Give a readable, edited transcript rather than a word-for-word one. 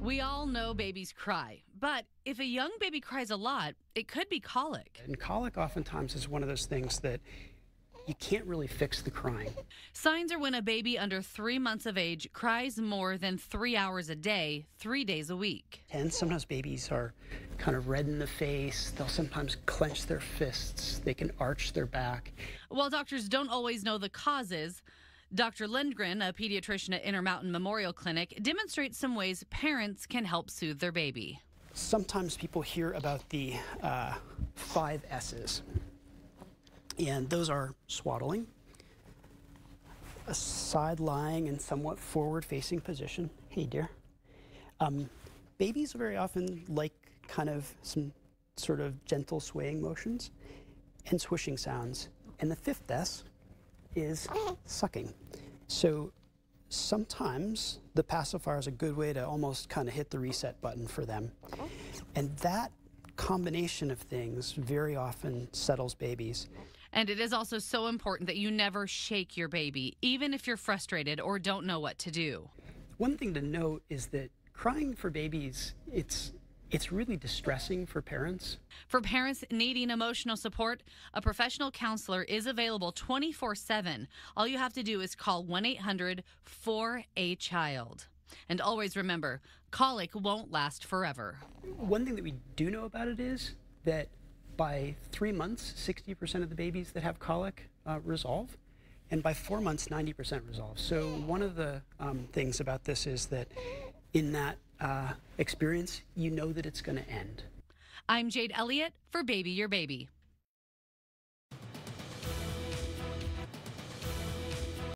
We all know babies cry, but if a young baby cries a lot, it could be colic. And colic oftentimes is one of those things that you can't really fix the crying. Signs are when a baby under 3 months of age cries more than 3 hours a day, 3 days a week. And sometimes babies are kind of red in the face. They'll sometimes clench their fists. They can arch their back. While doctors don't always know the causes, Dr. Lindgren, a pediatrician at Intermountain Memorial Clinic, demonstrates some ways parents can help soothe their baby. Sometimes people hear about the five S's. And those are swaddling, a side lying and somewhat forward-facing position. Hey, dear. Babies very often like kind of some sort of gentle swaying motions and swishing sounds. And the fifth S is sucking. So sometimes the pacifier is a good way to almost kind of hit the reset button for them. And that combination of things very often settles babies. And it is also so important that you never shake your baby, even if you're frustrated or don't know what to do. One thing to note is that crying for babies, it's really distressing for parents. For parents needing emotional support, a professional counselor is available 24/7. All you have to do is call 1-800-4-A-CHILD. And always remember, colic won't last forever. One thing that we do know about it is that by 3 months, 60% of the babies that have colic resolve, and by 4 months, 90% resolve. So one of the things about this is that in that experience, you know that it's going to end. I'm Jade Elliott for Baby Your Baby.